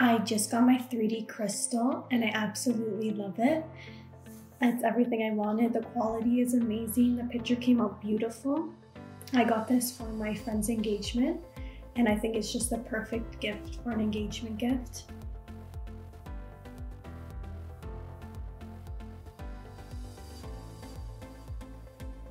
I just got my 3D Crystal and I absolutely love it. It's everything I wanted. The quality is amazing. The picture came out beautiful. I got this for my friend's engagement, and I think it's just the perfect gift for an engagement gift.